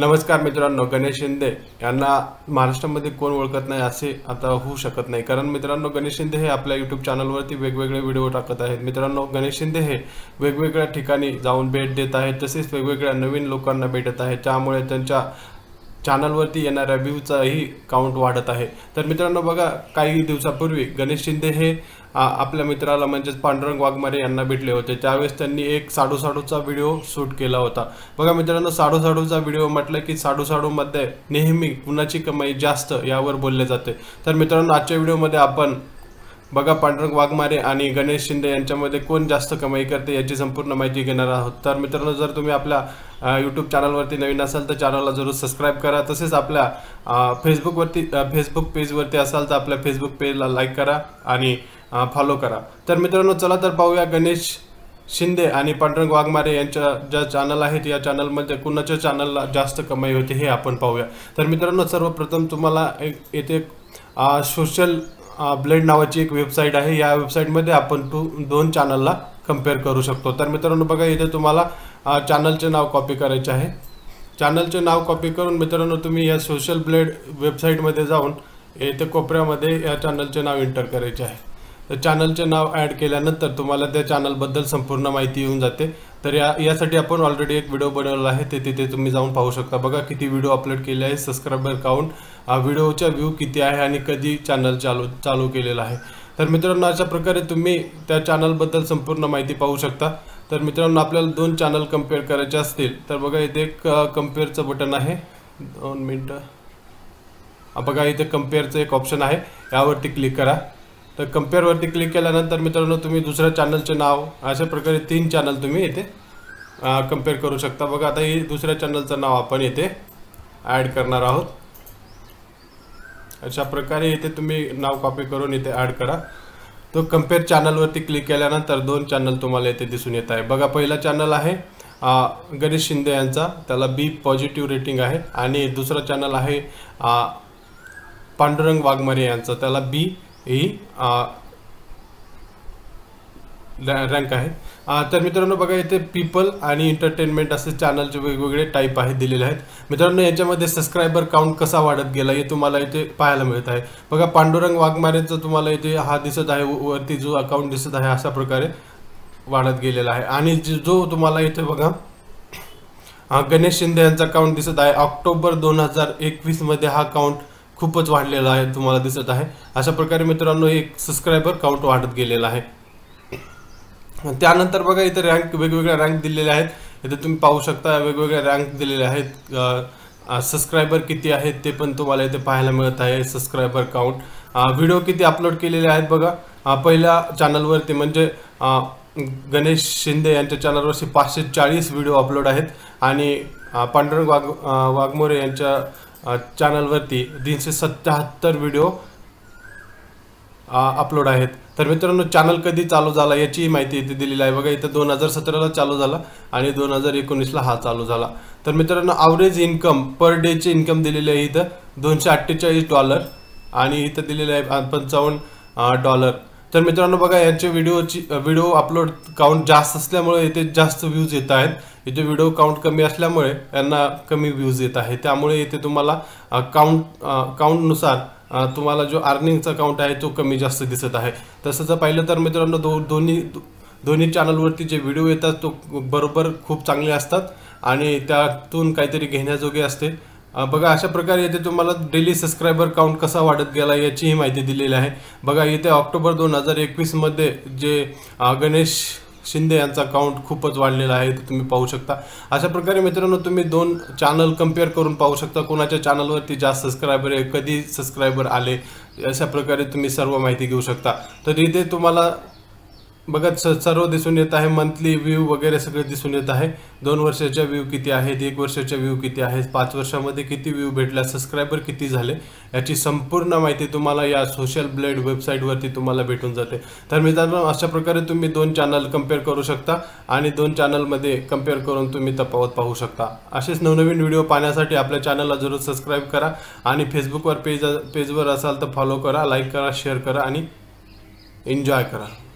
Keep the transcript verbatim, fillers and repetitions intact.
नमस्कार मित्रांनो, गणेश शिंदे यांना महाराष्ट्रामध्ये कोण ओळखत नाही असे आता होऊ शकत नाही, कारण मित्रांनो गणेश शिंदे हे आपल्या YouTube चॅनलवरती वेगवेगळे व्हिडिओ टाकत आहेत। मित्रांनो गणेश शिंदे हे वेगवेगळ्या ठिकाणी जाऊन भेट देत आहेत, तसेच वेगवेगळ्या नवीन लोकांना भेटत आहेत, त्यामुळे त्यांच्या चॅनलवरती येणाऱ्या व्ह्यूचाही काउंट वाढत आहे। तर मित्रांनो बघा, काही दिवसापूर्वी गणेश शिंदे हे आपल्या मित्राला म्हणजे पांडुरंग वाघमारे यांना भेटले होते। त्यावेळेस त्यांनी एक साडू साडूचा व्हिडिओ शूट केला होता। बघा मित्रांनो, साडू साडूचा व्हिडिओ म्हटलं की साडू साडूमध्ये नेहमी कुणाची कमाई जास्त यावर बोलले जाते। तर मित्रांनो आजच्या व्हिडिओमध्ये आपण बघा पांडुरंग वाघमारे आणि गणेश शिंदे यांच्यामध्ये कोण जास्त कमाई करते याची संपूर्ण माहिती घेणार आहोत। तर मित्रांनो जर तुम्ही आपल्या यूट्यूब चॅनलवरती नवीन असाल तर चॅनलला जरूर सबस्क्राइब करा, तसेच आपल्या फेसबुकवरती फेसबुक पेजवरती असाल तर आपल्या फेसबुक पेजला लाईक करा आणि फॉलो करा। तर मित्रांनो चला तर पाहूया गणेश शिंदे आणि पांडुरंग वाघमारे यांच्या ज्या चॅनल आहेत या चॅनलमध्ये कुणाच्या चॅनलला जास्त कमाई होते हे आपण पाहूया। तर मित्रांनो सर्वप्रथम तुम्हाला एक येथे सोशल ब्लेड नावाची एक वेबसाईट आहे, या वेबसाईटमध्ये आपण टू दोन चॅनलला कंपेअर करू शकतो। तर मित्रांनो बघा इथे तुम्हाला चॅनलचे नाव कॉपी करायचे आहे। चॅनलचे नाव कॉपी करून मित्रांनो तुम्ही या सोशल ब्लेड वेबसाईटमध्ये जाऊन येथे कोपऱ्यामध्ये या चॅनलचे नाव एंटर करायचे आहे। तर चॅनलचे नाव ॲड केल्यानंतर तुम्हाला त्या चॅनलबद्दल संपूर्ण माहिती येऊन जाते। तर या यासाठी आपण ऑलरेडी एक व्हिडिओ बनवला आहे, ते तिथे तुम्ही जाऊन पाहू शकता। बघा किती व्हिडिओ अपलोड केले आहे, सबस्क्रायबर काउंट, व्हिडिओचा व्ह्यू किती आहे आणि कधी चॅनल चालू चालू केलेला आहे। तर मित्रांनो अशा प्रकारे तुम्ही त्या चॅनलबद्दल संपूर्ण माहिती पाहू शकता। तर मित्रांनो आपल्याला दोन चॅनल कम्पेअर करायचे असतील तर बघा इथे एक कम्पेअरचं बटन आहे, दोन मिनटं बघा इथे कम्पेअरचं एक ऑप्शन आहे, यावरती क्लिक करा। तर कंपेअरवरती क्लिक केल्यानंतर मित्रांनो तुम्ही दुसऱ्या चॅनलचे नाव अशा प्रकारे तीन चॅनल तुम्ही येथे कंपेअर करू शकता। बघा आता हे दुसऱ्या चॅनलचं नाव आपण येथे ॲड करणार आहोत। अशा प्रकारे येथे तुम्ही नाव कॉपी करून येथे ॲड करा। तो कंपेअर चॅनलवरती क्लिक केल्यानंतर दोन चॅनल तुम्हाला येथे दिसून येत आहे। बघा पहिला चॅनल आहे गणेश शिंदे यांचा, त्याला बी पॉझिटिव्ह रेटिंग आहे, आणि दुसरा चॅनल आहे पांडुरंग वाघमारे यांचा, त्याला बी ही रँक आहे। तर मित्रांनो बघा इथे पीपल आणि एंटरटेनमेंट असे चॅनलचे वेगवेगळे टाईप आहेत दिलेले आहेत। मित्रांनो याच्यामध्ये सबस्क्रायबर काउंट कसा वाढत गेला हे तुम्हाला इथे पाहायला मिळत आहे। बघा पांडुरंग वाघमारेंचा तुम्हाला इथे हा दिसत आहे, वरती जो अकाउंट दिसत आहे अशा प्रकारे वाढत गेलेला आहे। आणि जो तुम्हाला इथे बघा गणेश शिंदे यांचा अकाउंट दिसत आहे, ऑक्टोबर दोन हजार एकवीस मध्ये हा अकाउंट खूपच वाढलेला आहे तुम्हाला दिसत आहे। अशा प्रकारे मित्रांनो एक सबस्क्रायबर काउंट वाढत गेलेला आहे। त्यानंतर बघा इथे रँक वेगवेगळ्या रँक दिलेले आहेत, इथे तुम्ही पाहू शकता वेगवेगळ्या रँक दिलेले आहेत। सबस्क्रायबर किती आहेत ते पण तुम्हाला इथे पाहायला मिळत आहे, सबस्क्रायबर काउंट, व्हिडिओ किती अपलोड केलेले आहेत। बघा पहिल्या चॅनलवरती म्हणजे गणेश शिंदे यांच्या चॅनलवरती पाचशे चाळीस व्हिडिओ अपलोड आहेत, आणि पांडुरंग वाघ वाघमारे यांच्या चॅनलवरती तीनशे सत्याहत्तर व्हिडिओ अपलोड आहेत। तर मित्रांनो चॅनल कधी चालू झाला याची माहिती इथे दिलेली आहे। बघा इथे दोन हजार सतराला चालू झाला आणि दोन हजार एकोणीसला हा चालू झाला। तर मित्रांनो ॲव्हरेज इन्कम पर डेचे इन्कम दिलेली आहे इथं दोनशे अठ्ठेचाळीस डॉलर आणि इथं दिलेलं आहे पंचावन्न डॉलर। तर मित्रांनो बघा यांचे व्हिडिओची व्हिडिओ अपलोड काउंट जास्त असल्यामुळे इथे जास्त व्ह्यूज येत आहेत, इथे व्हिडिओ काउंट कमी असल्यामुळे यांना कमी व्ह्यूज येत आहे। त्यामुळे इथे तुम्हाला काउंट काउंटनुसार तुम्हाला जो अर्निंगचा काउंट आहे तो कमी जास्त दिसत आहे। तसं जर पाहिलं तर मित्रांनो दो दोन्ही दोन्ही चॅनलवरती जे व्हिडिओ येतात तो बरोबर खूप चांगले असतात आणि त्यातून काहीतरी घेण्याजोगे असते। बघा अशा प्रकारे येथे तुम्हाला डेली सबस्क्रायबर काउंट कसा वाढत गेला याचीही माहिती दिलेली आहे। बघा येथे ऑक्टोबर दोन हजार एकवीसमध्ये जे गणेश शिंदे यांचा काउंट खूपच वाढलेला आहे, ते तुम्ही पाहू शकता। अशा प्रकारे मित्रांनो तुम्ही दोन चॅनल कंपेअर करून पाहू शकता कोणाच्या चॅनलवरती जास्त सबस्क्रायबर आहे, कधी सबस्क्रायबर आले, अशा प्रकारे तुम्ही सर्व माहिती घेऊ शकता। तर इथे तुम्हाला बघा सर्व दिसून येत आहे, मंथली व्ह्यू वगैरे सगळे दिसून येत आहे। दोन वर्षाच्या व्ह्यू किती आहेत, एक वर्षाच्या व्ह्यू किती आहेत, पाच वर्षामध्ये किती व्ह्यू भेटला, सबस्क्रायबर किती झाले, याची संपूर्ण माहिती तुम्हाला या सोशल ब्लेड वेबसाईटवरती तुम्हाला भेटून जाते। तर मित्रांनो अशा प्रकारे तुम्ही दोन चॅनल कंपेअर करू शकता आणि दोन चॅनलमध्ये कंपेअर करून तुम्ही तफावत पाहू शकता। असेच नवनवीन व्हिडिओ पाहण्यासाठी आपल्या चॅनलला जरूर सबस्क्राईब करा, आणि फेसबुकवर पेज पेजवर असाल तर फॉलो करा, लाईक करा, शेअर करा आणि एन्जॉय करा।